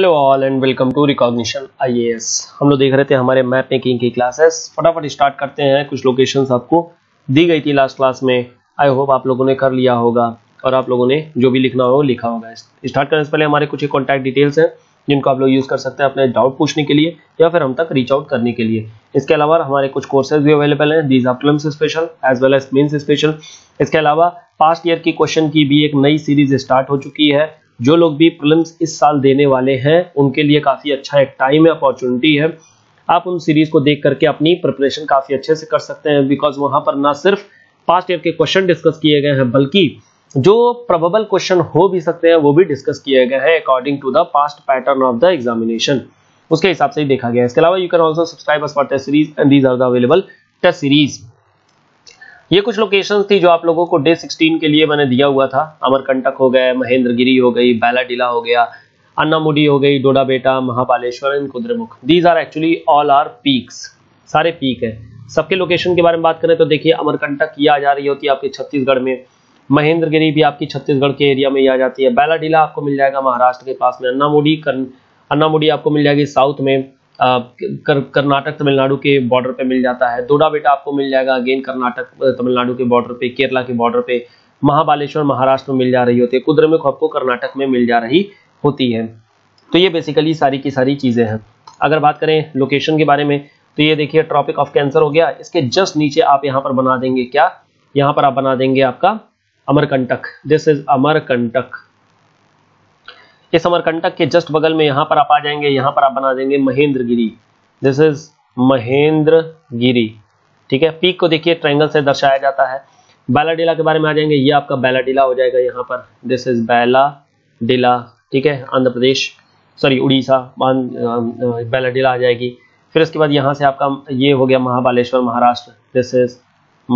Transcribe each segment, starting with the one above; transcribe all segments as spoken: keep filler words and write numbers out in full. Hello all and welcome to recognition I A S. हम लोग देख रहे थे हमारे मैप मेकिंग की क्लासेस। फटाफट स्टार्ट करते हैं। कुछ लोकेशंस आपको दी गई थी लास्ट क्लास में, आई होप आप लोगों ने कर लिया होगा और आप लोगों ने जो भी लिखना हो लिखा होगा। स्टार्ट करने से पहले हमारे कुछ कॉन्टैक्ट डिटेल्स हैं जिनको आप लोग यूज़ कर सकते हैं अपने डाउट पूछने के लिए या फिर हम तक रीच आउट करने के लिए। इसके अलावा हमारे कुछ कोर्सेज भी अवेलेबल हैं, these are prelims special as well as mains special. इसके अलावा पास्ट ईयर की क्वेश्चन की भी एक नई सीरीज स्टार्ट हो चुकी है। जो लोग भी प्रीलिम्स इस साल देने वाले हैं उनके लिए काफ़ी अच्छा एक टाइम है, अपॉर्चुनिटी है। आप उन सीरीज को देख करके अपनी प्रिपरेशन काफ़ी अच्छे से कर सकते हैं, बिकॉज वहाँ पर ना सिर्फ पास्ट ईयर के क्वेश्चन डिस्कस किए गए हैं बल्कि जो प्रोबेबल क्वेश्चन हो भी सकते हैं वो भी डिस्कस किए गए हैं according to the past pattern of the examination, उसके हिसाब से ही देखा गया है। इसके अलावा you can also subscribe us for test series and these are the available test series. ये कुछ लोकेशंस थी जो आप लोगों को डे सोलह के लिए मैंने दिया हुआ था। अमरकंटक हो गए, महेंद्रगिरी हो गई, बैलाडिला हो गया, अन्नामुडी हो गई, Doddabetta, Mahabaleshwar and Kudremukh. These are actually all are peaks, सारे पीक है। सबके लोकेशन के बारे में बात करें तो देखिए अमरकंटक ये आ जा रही होती है आपके छत्तीसगढ़ में, महेंद्रगिरी भी आपकी छत्तीसगढ़ के एरिया में ही आ जाती है, बैलाडिला आपको मिल जाएगा महाराष्ट्र के पास में, अन्नामुडी अन्नामुडी आपको मिल जाएगी साउथ में, कर, कर्नाटक तमिलनाडु के बॉर्डर पे मिल जाता है। डोडाबेट्टा आपको मिल जाएगा अगेन कर्नाटक तमिलनाडु के बॉर्डर पे, केरला के बॉर्डर पे। महाबलेश्वर महाराष्ट्र में मिल जा रही होती है। कुद्रेमुख आपको कर्नाटक में मिल जा रही होती है। तो ये बेसिकली सारी की सारी चीज़ें हैं। अगर बात करें लोकेशन के बारे में तो ये देखिए ट्रॉपिक ऑफ कैंसर हो गया। इसके जस्ट नीचे आप यहाँ पर बना देंगे, क्या यहाँ पर आप बना देंगे आपका अमरकंटक। This is Amarkantak. इस अमरकंटक के जस्ट बगल में यहां पर आप आ जाएंगे, यहां पर आप बना देंगे महेंद्रगिरी। दिस इज महेंद्रगिरी, ठीक है। पीक को देखिए ट्रायंगल से दर्शाया जाता है। बैलाडिला के बारे में आ जाएंगे, ये आपका बैलाडिला हो जाएगा यहाँ पर। दिस इज बैलाडिला, ठीक है, आंध्र प्रदेश सॉरी उड़ीसा, बैलाडिला आ जाएगी। फिर इसके बाद यहाँ से आपका ये हो गया महाबालेश्वर महाराष्ट्र। दिस इज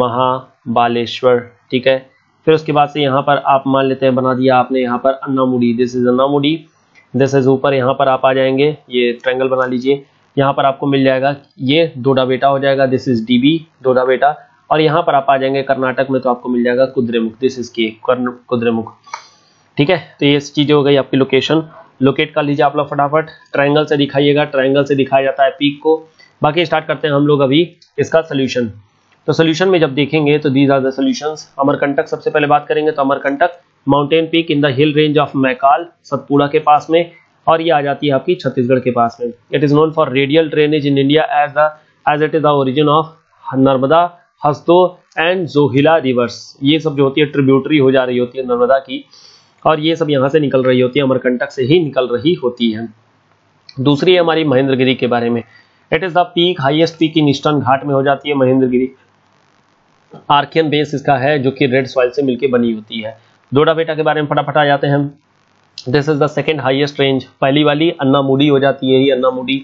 महाबालेश्वर, ठीक है। फिर उसके बाद से यहाँ पर आप मान लेते हैं बना दिया आपने यहाँ पर Anamudi. This is Anamudi. This is ऊपर यहाँ पर आप आ जाएंगे, ये ट्रायंगल बना लीजिए। यहाँ पर आपको मिल जाएगा ये डोडाबेट्टा हो जाएगा। This is DB Doddabetta. और यहाँ पर आप आ जाएंगे कर्नाटक में तो आपको मिल जाएगा कुद्रेमुख। दिस इज के कुद्रेमुख, ठीक है। तो ये चीज़ें हो गई आपकी लोकेशन। लोकेट कर लीजिए आप लोग फटाफट, ट्रायंगल से दिखाइएगा, ट्रायंगल से दिखाया जाता है पीक को। बाकी स्टार्ट करते हैं हम लोग अभी इसका सोल्यूशन। तो सोल्यूशन में जब देखेंगे तो these are the solutions. Amarkantak सबसे पहले बात करेंगे तो Amarkantak mountain peak in the hill range of Maikal Satpura के पास में, और ये आ जाती है आपकी छत्तीसगढ़ के पास में। It is known for radial drainage in India as the as it is the origin of Narmada, Hasdeo and Johila rivers. ये सब जो होती है ट्रिब्यूटरी हो जा रही होती है नर्मदा की, और ये सब यहाँ से निकल रही होती है, अमरकंटक से ही निकल रही होती है। दूसरी है हमारी महेंद्रगिरी के बारे में। It is the peak highest peak in eastern Ghat में हो जाती है महेंद्रगिरी। आर्कियन बेस इसका है जो कि रेड सॉइल से मिलकर बनी होती है। डोडाबेट्टा के बारे में फटाफट आ जाते हैं। This is the second highest range. पहली वाली अन्नामुडी हो जाती है, ये अन्नामुडी,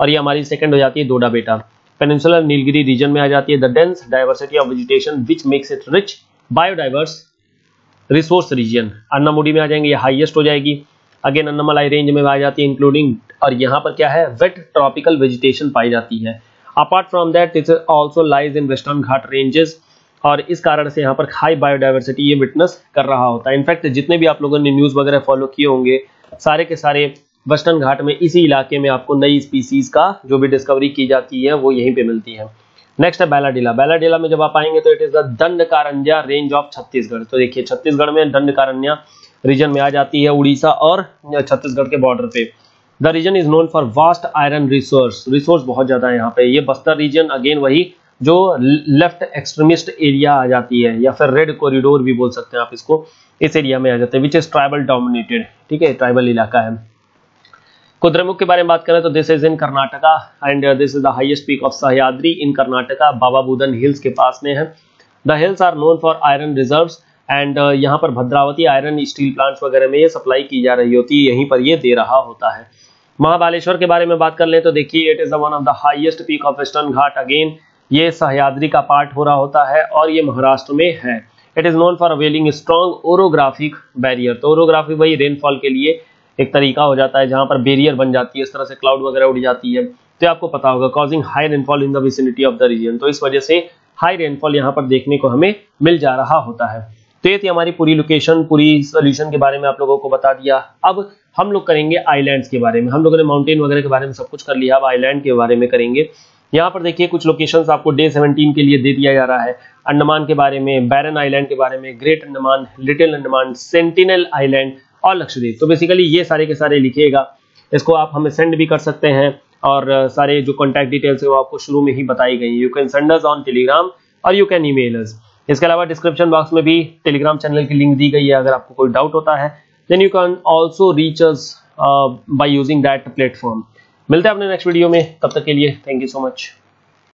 और ये हमारी सेकंड हो जाती है डोडाबेट्टा। पेनिनसुलर नीलगिरी रीजन में आ जाती है। The dense diversity of vegetation which makes it rich biodiverse resource region. Anamudi में आ जाएंगे, ये हाइएस्ट हो जाएगी। अगेन अन्नामलाई रेंज में आ जाती है इंक्लूडिंग, और यहाँ पर क्या है, वेट ट्रॉपिकल वेजिटेशन पाई जाती है। Apart from that it also lies in western Ghat ranges, और इस कारण से यहाँ पर हाई बायोडाइवर्सिटी ये विटनेस कर रहा होता है। इनफैक्ट जितने भी आप लोगों ने न्यूज़ वगैरह फॉलो किए होंगे, सारे के सारे वेस्टर्न घाट में इसी इलाके में आपको नई स्पीसीज का जो भी डिस्कवरी की जाती है वो यहीं पे मिलती है। नेक्स्ट है बैलाडिला। बैलाडिला में जब आप आएंगे तो इट इज़ द दंड कारन्या रेंज ऑफ छत्तीसगढ़। तो देखिए छत्तीसगढ़ में दंड कारन्या रीजन में आ जाती है, उड़ीसा और छत्तीसगढ़ के बॉर्डर पे। The region is known for vast iron resource. Resource बहुत ज़्यादा है यहाँ पे। ये बस्तर रीजन अगेन वही जो लेफ्ट एक्सट्रीमिस्ट एरिया आ जाती है, या फिर रेड कॉरिडोर भी बोल सकते हैं आप इसको, इस एरिया में आ जाते हैं, विच इज ट्राइबल डोमिनेटेड, ठीक है, ट्राइबल इलाका है। कुद्रेमुख के बारे में बात करें तो this is in Karnataka and this is the highest peak of Sahyadri in Karnataka, Baba Budan hills के पास में है। The hills are known for iron reserves and यहाँ पर भद्रावती आयरन स्टील प्लांट्स वगैरह में ये सप्लाई की जा रही होती है, यहीं पर ये दे रहा होता है। महाबालेश्वर के बारे में बात कर लें तो देखिए it is one of the highest peak of western Ghat. Again ये सहयाद्री का पार्ट हो रहा होता है और ये महाराष्ट्र में है। It is known for availing strong orographic barrier. तो ओरोग्राफिक वही रेनफॉल के लिए एक तरीका हो जाता है जहां पर बैरियर बन जाती है, इस तरह से क्लाउड वगैरह उड़ जाती है, तो आपको पता होगा, causing high rainfall in the vicinity of the region. तो इस वजह से हाई रेनफॉल यहाँ पर देखने को हमें मिल जा रहा होता है। तो ये थी हमारी पूरी लोकेशन, पूरी सोल्यूशन के बारे में आप लोगों को बता दिया। अब हम लोग करेंगे आइलैंड्स के बारे में। हम लोगों ने माउंटेन वगैरह के बारे में सब कुछ कर लिया, अब आइलैंड के बारे में करेंगे। यहाँ पर देखिए कुछ लोकेशंस आपको डे सत्रह के लिए दे दिया जा रहा है। अंडमान के बारे में, बैरन आइलैंड के बारे में, great Andaman, little Andaman, Sentinel island और लक्षद्वीप। तो बेसिकली ये सारे के सारे लिखिएगा, इसको आप हमें सेंड भी कर सकते हैं और सारे जो कॉन्टैक्ट डिटेल्स है वो आपको शुरू में ही बताई गई। You can send us on Telegram और यू कैन ईमेल अस। इसके अलावा डिस्क्रिप्शन बॉक्स में भी टेलीग्राम चैनल की लिंक दी गई है, अगर आपको कोई डाउट होता है then you can also reach us by using that platform. मिलते हैं अपने नेक्स्ट वीडियो में, तब तक के लिए थैंक यू सो मच।